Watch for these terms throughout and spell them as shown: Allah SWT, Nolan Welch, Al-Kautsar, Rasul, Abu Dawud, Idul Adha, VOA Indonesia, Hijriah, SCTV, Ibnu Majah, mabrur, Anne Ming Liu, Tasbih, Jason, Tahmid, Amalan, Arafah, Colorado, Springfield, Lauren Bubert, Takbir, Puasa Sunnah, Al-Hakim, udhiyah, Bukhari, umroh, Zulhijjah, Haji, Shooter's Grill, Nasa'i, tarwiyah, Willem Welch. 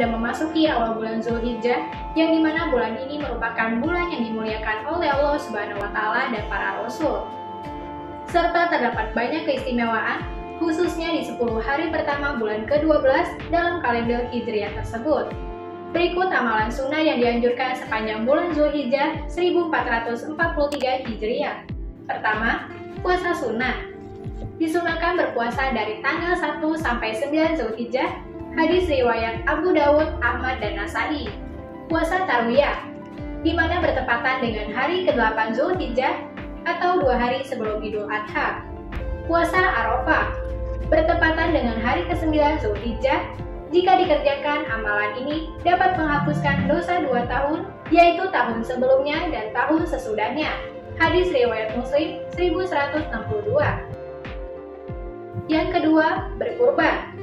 sudah memasuki awal bulan Zulhijjah, yang dimana bulan ini merupakan bulan yang dimuliakan oleh Allah SWT dan para Rasul. Serta terdapat banyak keistimewaan, khususnya di 10 hari pertama bulan ke-12 dalam kalender Hijriah tersebut. Berikut amalan sunnah yang dianjurkan sepanjang bulan Zulhijjah 1443 Hijriah. Pertama, puasa sunnah. Disunahkan berpuasa dari tanggal 1 sampai 9 Zulhijjah, hadis riwayat Abu Dawud, Ahmad, dan Nasa'i. Puasa tarwiyah, di mana bertepatan dengan hari ke-8 Zulhijjah atau 2 hari sebelum Idul Adha. Puasa Arafah, bertepatan dengan hari ke-9 Zulhijjah. Jika dikerjakan, amalan ini dapat menghapuskan dosa 2 tahun, yaitu tahun sebelumnya dan tahun sesudahnya. Hadis riwayat Muslim 1162. Yang kedua, berkurban.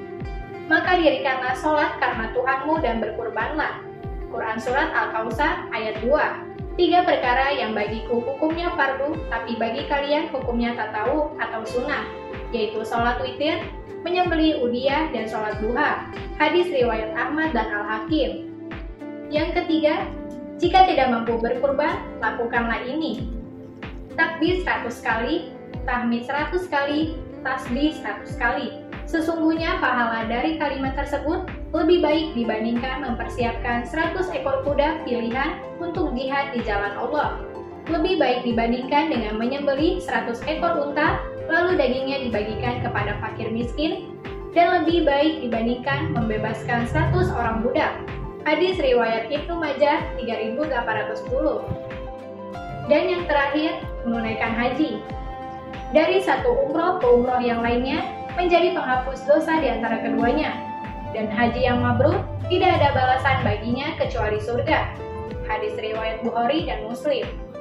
Maka dirikanlah sholat karena Tuhanmu dan berkurbanlah. Quran Surat Al-Kautsar ayat 2. 3 perkara yang bagiku hukumnya fardu, tapi bagi kalian hukumnya tatawu atau sunnah, yaitu sholat witir, menyembelih udhiyah, dan sholat duha. Hadis riwayat Ahmad dan Al-Hakim. Yang ketiga, jika tidak mampu berkurban, lakukanlah ini: takbir 100 kali, tahmid 100 kali, tasbih 100 kali. Sesungguhnya pahala dari kalimat tersebut lebih baik dibandingkan mempersiapkan 100 ekor kuda pilihan untuk jihad di jalan Allah. Lebih baik dibandingkan dengan menyembelih 100 ekor unta, lalu dagingnya dibagikan kepada fakir miskin, dan lebih baik dibandingkan membebaskan 100 orang budak. Hadis riwayat Ibnu Majah 3810. Dan yang terakhir, menunaikan haji. Dari satu umroh ke umroh yang lainnya menjadi penghapus dosa di antara keduanya. Dan haji yang mabrur tidak ada balasan baginya kecuali surga. Hadis riwayat Bukhari dan Muslim.